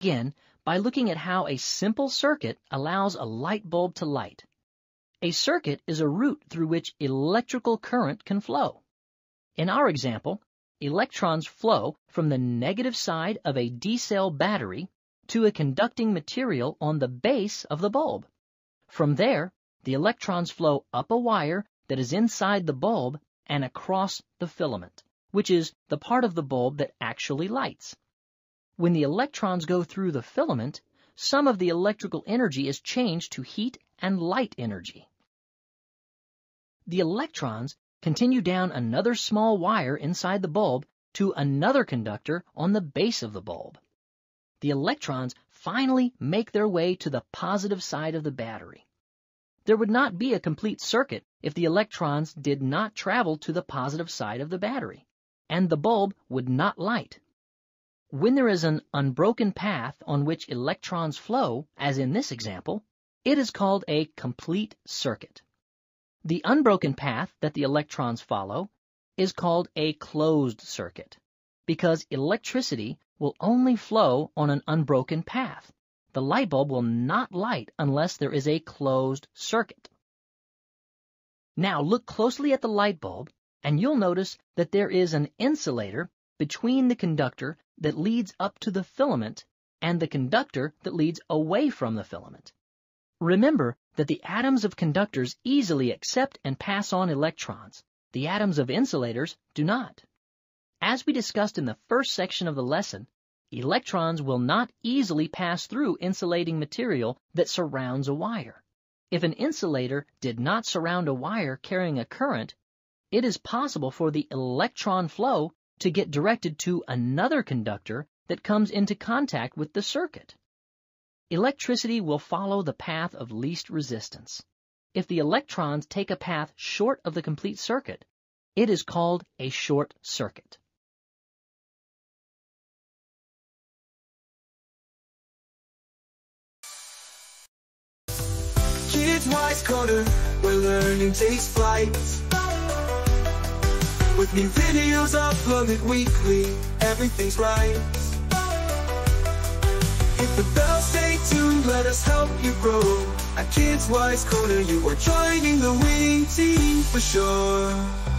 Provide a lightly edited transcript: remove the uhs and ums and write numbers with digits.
Again, by looking at how a simple circuit allows a light bulb to light. A circuit is a route through which electrical current can flow. In our example, electrons flow from the negative side of a D-cell battery to a conducting material on the base of the bulb. From there, the electrons flow up a wire that is inside the bulb and across the filament, which is the part of the bulb that actually lights. When the electrons go through the filament, some of the electrical energy is changed to heat and light energy. The electrons continue down another small wire inside the bulb to another conductor on the base of the bulb. The electrons finally make their way to the positive side of the battery. There would not be a complete circuit if the electrons did not travel to the positive side of the battery, and the bulb would not light. When there is an unbroken path on which electrons flow, as in this example, it is called a complete circuit. The unbroken path that the electrons follow is called a closed circuit, because electricity will only flow on an unbroken path. The light bulb will not light unless there is a closed circuit. Now look closely at the light bulb, and you'll notice that there is an insulator between the conductor that leads up to the filament and the conductor that leads away from the filament. Remember that the atoms of conductors easily accept and pass on electrons. The atoms of insulators do not. As we discussed in the first section of the lesson, electrons will not easily pass through insulating material that surrounds a wire. If an insulator did not surround a wire carrying a current, it is possible for the electron flow to get directed to another conductor that comes into contact with the circuit. Electricity will follow the path of least resistance. If the electrons take a path short of the complete circuit, it is called a short circuit. Kids Wise Corner, where learning takes flight. With new videos uploaded weekly, everything's right. Hit the bell, stay tuned, let us help you grow. At Kids Wise Corner, you are joining the winning team for sure.